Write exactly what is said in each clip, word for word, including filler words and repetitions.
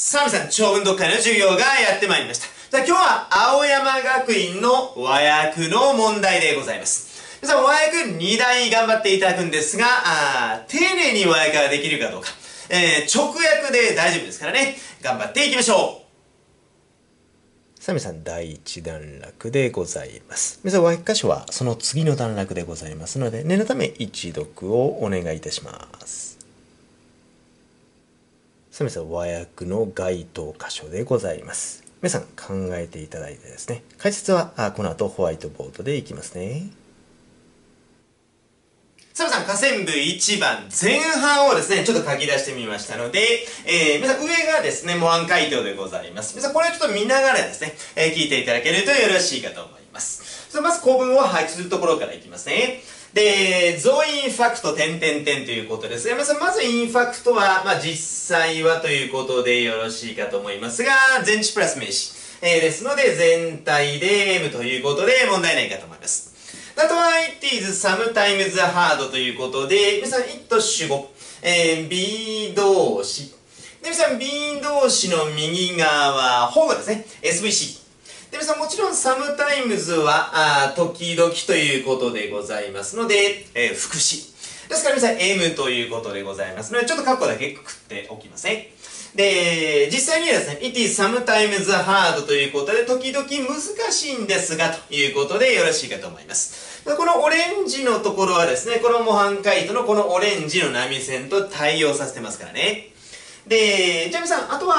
さあ皆さん、長文読解の授業がやってまいりました。じゃあ今日は青山学院の和訳の問題でございます。皆さん、和訳に題頑張っていただくんですが、あ丁寧に和訳ができるかどうか、えー、直訳で大丈夫ですからね、頑張っていきましょう。さあ皆さん、第一段落でございます。皆さん、和訳箇所はその次の段落でございますので、念のため一読をお願いいたします。皆さん、和訳の該当箇所でございます。皆さん考えていただいてですね、解説はこの後ホワイトボードでいきますね。さあ皆さん、下線部いちばん前半をですね、ちょっと書き出してみましたので、えー、皆さん上がですね、模範解答でございます。皆さんこれをちょっと見ながらですね、えー、聞いていただけるとよろしいかと思います。まず構文を配置するところからいきますね。で、ゾインファクト、点々点ということですが、まず、まずインファクトは、まあ、実際はということでよろしいかと思いますが、前置プラス名詞、えー、ですので、全体で エム ということで問題ないかと思います。あとは、it is sometimes hard ということで、皆さん、it 主語、えー、be 動詞。で、皆さん、be 動詞の右側、保護ですね、エスブイシー。で、皆さんもちろん sometimes は、時々ということでございますので、えー、副詞。ですから皆さん エム ということでございますので、ちょっとカッコだけくくっておきますね。で、実際にはですね、it is sometimes hard ということで、時々難しいんですが、ということでよろしいかと思います。このオレンジのところはですね、この模範解答のこのオレンジの波線と対応させてますからね。で、じゃあ皆さん、あとは、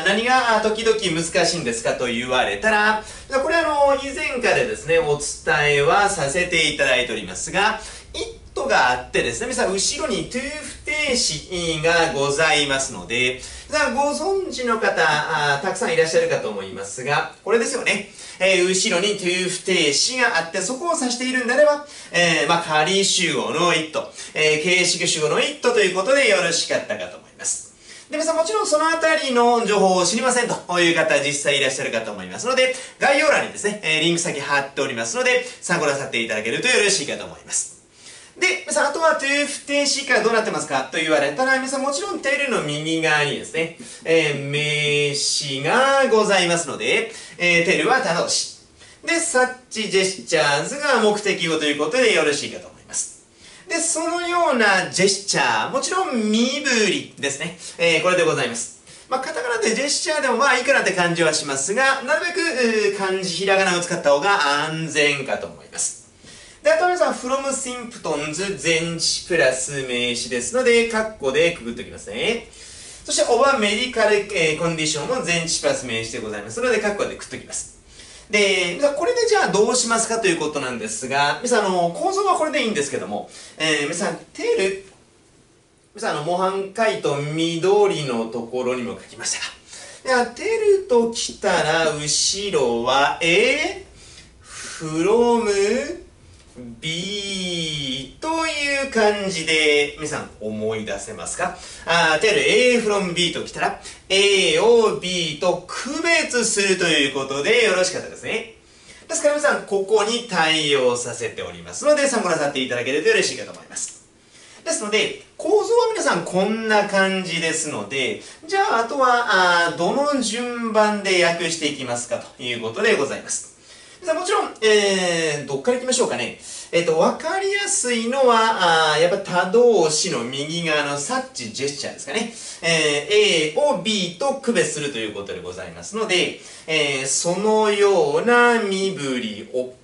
あ何が時々難しいんですかと言われたら、これあの、以前からですね、お伝えはさせていただいておりますが、it があってですね、皆さん、後ろに to 不定詞がございますので、ご存知の方、たくさんいらっしゃるかと思いますが、これですよね。えー、後ろに to 不定詞があって、そこを指しているんであれば、えー、まあ、仮主語の it、えー、形式主語の it ということでよろしかったかと思います。で、皆さんもちろんそのあたりの情報を知りませんという方実際いらっしゃるかと思いますので、概要欄にですね、リンク先貼っておりますので、参考なさっていただけるとよろしいかと思います。で、皆さん、あとは to 不定詞からどうなってますかと言われたら、皆さんもちろん tell の右側にですね、えー、名詞がございますので、えー、tell は他動詞。で、such gestures が目的語ということでよろしいかと思います。で、そのようなジェスチャー、もちろん身振りですね。えー、これでございます。まあ、カタカナでジェスチャーでもまあいいかなって感じはしますが、なるべく漢字、ひらがなを使った方が安全かと思います。で、あと皆さん、from symptoms 前置プラス名詞ですので、カッコでくぐっておきますね。そして、over medical condition も前置プラス名詞でございますので、カッコでくっときます。で、これでじゃあどうしますかということなんですが、皆さんあの、構造はこれでいいんですけども、えー、皆さん、テル、皆さんあの、模範解答緑のところにも書きましたが、テルときたら、後ろは、A、from、B という漢字で、皆さん思い出せますか？あー、テル、A from B ときたら、A を B と区別するということでよろしかったですね。ですから皆さん、ここに対応させておりますので、参考なさっていただけると嬉しいかと思います。ですので、構造は皆さんこんな感じですので、じゃああとは、あどの順番で訳していきますかということでございます。もちろん、えー、どっから行きましょうかね。えっ、ー、と、わかりやすいのは、あやっぱ他動詞の右側のサッチジェスチャーですかね。えー、A を B と区別するということでございますので、えー、そのような身振りを。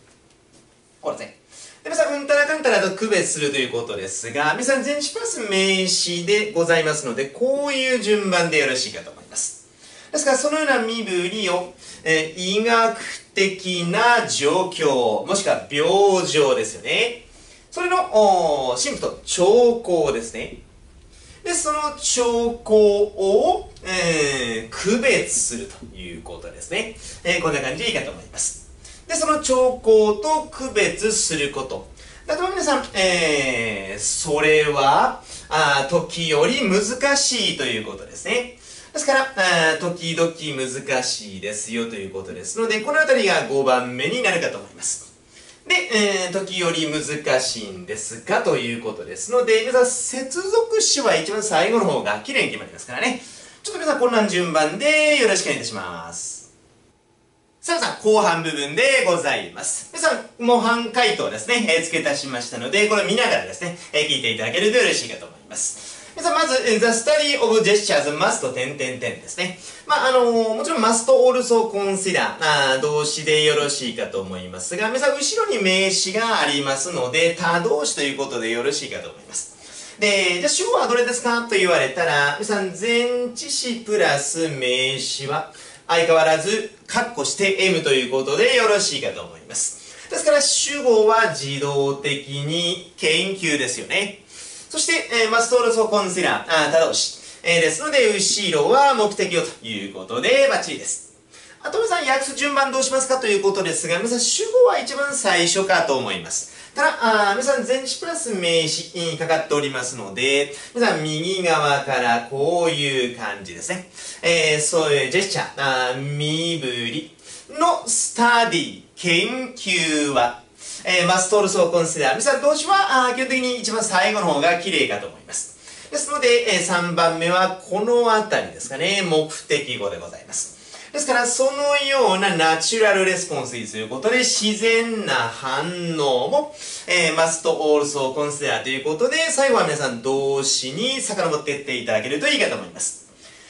これですね。で、皆さん、うんたらかんたらと区別するということですが、皆さん、前置プラス名詞でございますので、こういう順番でよろしいかと思います。ですから、そのような身振りを、えー、医学的な状況、もしくは病状ですよね。それの、シンプト、兆候ですね。で、その兆候を、えー、区別するということですね。えー、こんな感じでいいかと思います。で、その兆候と区別すること。例えば皆さん、えー、それは、あ時より難しいということですね。ですから、時々難しいですよということですので、このあたりがごばんめになるかと思います。で、えー、時より難しいんですがということですので、皆さん、接続詞は一番最後の方が綺麗に決まりますからね。ちょっと皆さんこんな順番でよろしくお願いいたします。さあ皆さん、後半部分でございます。皆さん、模範解答ですね、えー、付け足しましたので、これを見ながらですね、えー、聞いていただけると嬉しいかと思います。皆さん、まず、The study of gestures must 点々点ですね。まあ、あのー、もちろん must also consider あ動詞でよろしいかと思いますが、皆さん、後ろに名詞がありますので、他動詞ということでよろしいかと思います。で、じゃあ主語はどれですかと言われたら、皆さん、前置詞プラス名詞は、相変わらず、括弧して エム ということでよろしいかと思います。ですから、主語は自動的に研究ですよね。そして、マストールソーコンセラー、ただおし。えー、ですので、後ろは目的をということで、バッチリです。あと、皆さん、訳す順番どうしますかということですが、皆さん、主語は一番最初かと思います。ただ、あ皆さん、前置詞プラス名詞にかかっておりますので、皆さん、右側からこういう感じですね。えー、そういうジェスチャー、あ身振りのスタディ、研究は、えー、マストールソーコンセダー。皆さん、動詞はあ基本的に一番最後の方が綺麗かと思います。ですので、えー、さんばんめはこのあたりですかね。目的語でございます。ですから、そのようなナチュラルレスポンスにすることで、自然な反応も、えー、マストールソーコンセダーということで、最後は皆さん、動詞に遡っていっていただけるといいかと思います。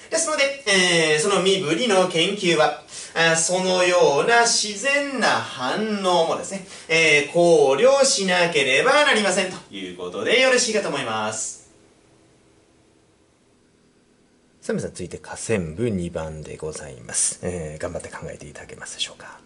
ですので、えー、その身振りの研究は、あそのような自然な反応もですね、えー、考慮しなければなりませんということでよろしいかと思います。さあ皆さん、続いて下線部にばんでございます、えー。頑張って考えていただけますでしょうか。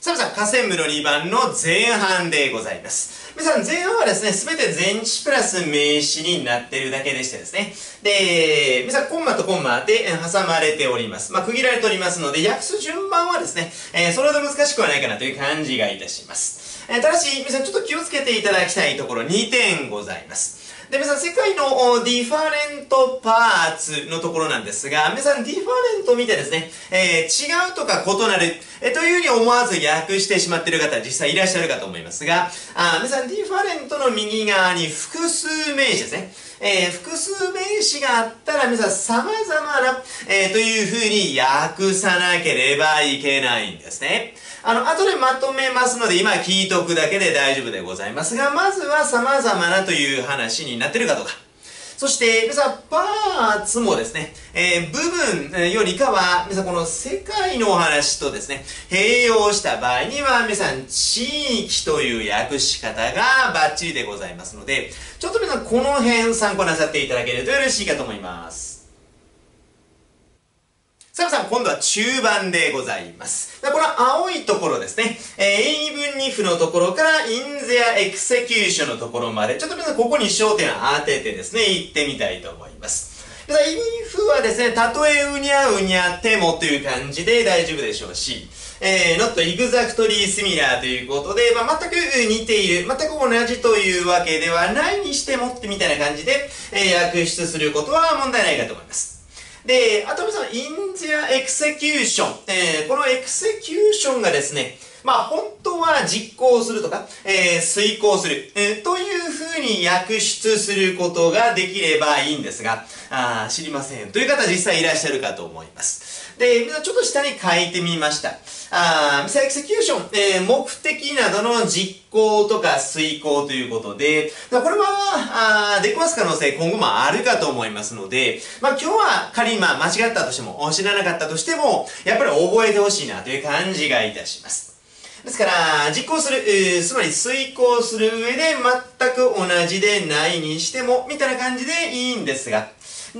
さあ皆さん、下線部のにばんの前半でございます。皆さん、前半はですね、すべて前置詞プラス名詞になっているだけでしてですね。で、皆さん、コンマとコンマで挟まれております。まあ、区切られておりますので、訳す順番はですね、えー、それほど難しくはないかなという感じがいたします。えー、ただし、皆さん、ちょっと気をつけていただきたいところにてんございます。で、皆さん、世界のディファレントパーツのところなんですが、皆さん、ディファレントを見てですね、えー、違うとか異なる、えー、というふうに思わず訳してしまっている方、実際いらっしゃるかと思いますが、あ皆さん、ディファレントの右側に複数名詞ですね。えー、複数名詞があったら、皆さん、様々な、えー、というふうに訳さなければいけないんですね。あの、後でまとめますので、今聞いとくだけで大丈夫でございますが、まずは様々なという話になっているかどうか。そして、皆さん、パーツもですね、えー、部分よりかは、皆さん、この世界のお話とですね、併用した場合には、皆さん、地域という訳し方がバッチリでございますので、ちょっと皆さん、この辺参考なさっていただけるとよろしいかと思います。さあ皆さん、今度は中盤でございます。この青いところですね。えー、英文に符のところから、in their execution のところまで、ちょっと皆さん、ここに焦点を当ててですね、行ってみたいと思います。皆さん、in 符はですね、たとえうにゃうにゃてもという感じで大丈夫でしょうし、えー、not exactly similar ということで、まあ、全く似ている、全く同じというわけではないにしてもってみたいな感じで、えー、訳出することは問題ないかと思います。で、あと皆さん、in their execution、えー、このエクセキューションがですね、まあ本当は実行するとか、えー、遂行する、えー、というふうに訳出することができればいいんですが、あ知りませんという方実際いらっしゃるかと思います。で、皆さんちょっと下に書いてみました。あエクセキューション、えー、目的などの実行とか遂行ということで、これは、あできます可能性今後もあるかと思いますので、まあ今日は仮にまあ間違ったとしても、知らなかったとしても、やっぱり覚えてほしいなという感じがいたします。ですから、実行する、えー、つまり遂行する上で全く同じでないにしても、みたいな感じでいいんですが、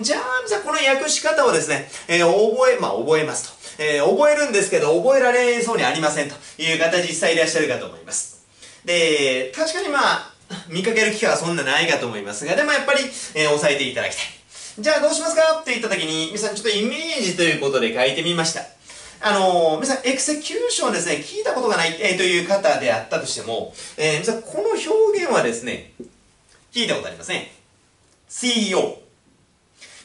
じゃあ、皆さんこの訳し方をですね、えー、覚え、まあ覚えますと。えー、覚えるんですけど、覚えられそうにありませんという方実際いらっしゃるかと思います。で、確かにまあ、見かける機会はそんなないかと思いますが、でもやっぱり、えー、押さえていただきたい。じゃあどうしますかって言った時に、皆さんちょっとイメージということで書いてみました。あのー、皆さん、エクセキューションですね、聞いたことがない、えー、という方であったとしても、えー、皆さん、この表現はですね、聞いたことありますね。シーイーオー。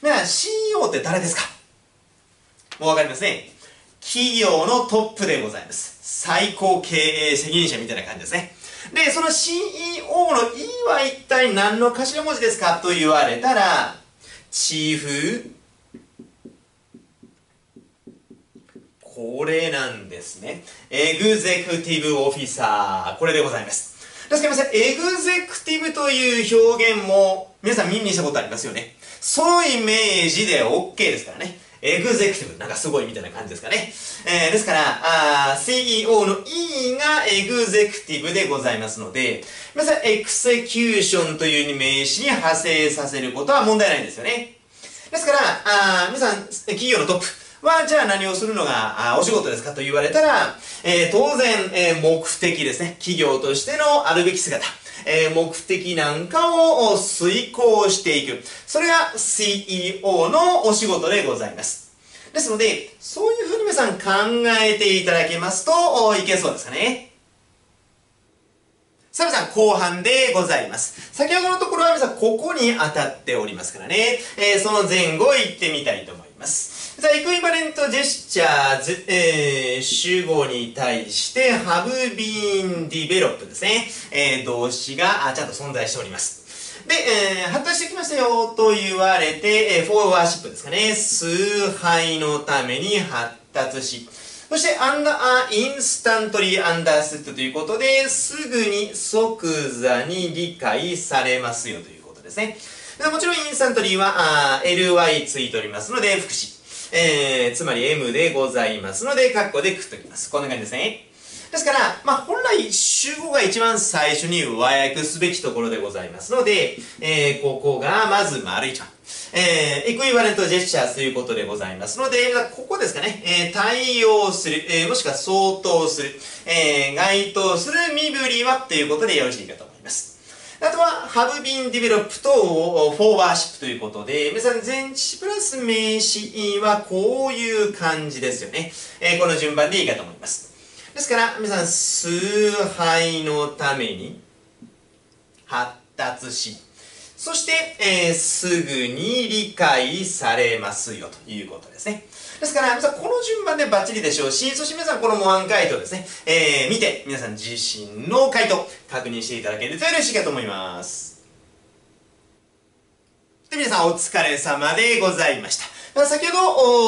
皆さん、シーイーオー って誰ですか？もうわかりますね。企業のトップでございます。最高経営責任者みたいな感じですね。で、その シーイーオー の E は一体何の頭文字ですかと言われたら、チーフ、これなんですね。エグゼクティブオフィサー、これでございます。確かに皆さん、エグゼクティブという表現も皆さん耳にしたことありますよね。そのイメージで OK ですからね。エグゼクティブ、なんかすごいみたいな感じですかね。えー、ですから、あ シーイーオー の E がエグゼクティブでございますので、皆さん、エクセキューションという名詞に派生させることは問題ないんですよね。ですから、あ皆さん、企業のトップは、じゃあ何をするのがお仕事ですかと言われたら、えー、当然、えー、目的ですね。企業としてのあるべき姿。えー、目的なんかを遂行していく。それが シーイーオー のお仕事でございます。ですので、そういうふうに皆さん考えていただけますといけそうですかね。さあ皆さん、後半でございます。先ほどのところは皆さん、ここに当たっておりますからね。えー、その前後行ってみたいと思います。さあ、イクイバレントジェスチャー、えー、主語に対して、have been developed ですね。えー、動詞がちゃんと存在しております。で、えー、発達してきましたよと言われて、えー、for worship ですかね。崇拝のために発達し、そして、アンダー、インスタントリーアンダースッドということで、すぐに即座に理解されますよということですね。もちろん、インスタントリーは、エルワイ ついておりますので、副詞。えー、つまり エム でございますので、カッコでくっときます。こんな感じですね。ですから、まあ、本来、主語が一番最初に和訳すべきところでございますので、えー、ここが、まず、丸一番。えー、エクイバレントジェスチャーということでございますので、ここですかね、えー、対応する、えー、もしくは相当する、えー、該当する身振りはということでよろしいかと思います。あとは、have been developed と for worship ということで、皆さん前置詞プラス名詞はこういう感じですよね。えー、この順番でいいかと思います。ですから、皆さん、崇拝のために発達し、そして、えー、すぐに理解されますよということですね。ですから、皆さんこの順番でバッチリでしょうし、そして皆さんこの模範解答ですね、えー、見て、皆さん自身の解答、確認していただけると嬉しいかと思います。で、皆さんお疲れ様でございました。先ほ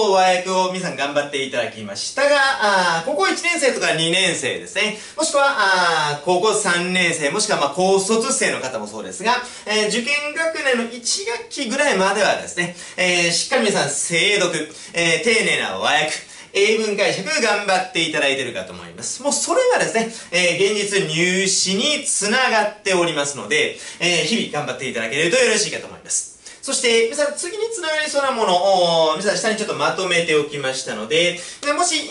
ど和訳を皆さん頑張っていただきましたが、高校いちねん生とかにねん生ですね。もしくは、高校さんねん生、もしくはまあ高卒生の方もそうですが、えー、受験学年のいち学期ぐらいまではですね、えー、しっかり皆さん精読、えー、丁寧な和訳、英文解釈頑張っていただいているかと思います。もうそれがですね、えー、現実入試につながっておりますので、えー、日々頑張っていただけるとよろしいかと思います。そして、皆さん、次につながりそうなものを、皆さん、下にちょっとまとめておきましたので、もし、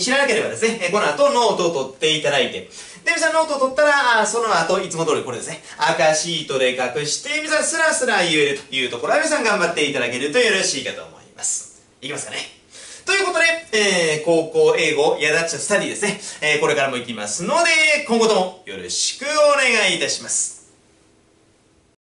知らなければですね、この後、ノートを取っていただいて、で、皆さん、ノートを取ったら、その後、いつも通りこれですね、赤シートで隠して、皆さん、スラスラ言えるというところは、皆さん、頑張っていただけるとよろしいかと思います。いきますかね。ということで、えー、高校英語、やだっちょスタディですね、えー、これからもいきますので、今後ともよろしくお願いいたします。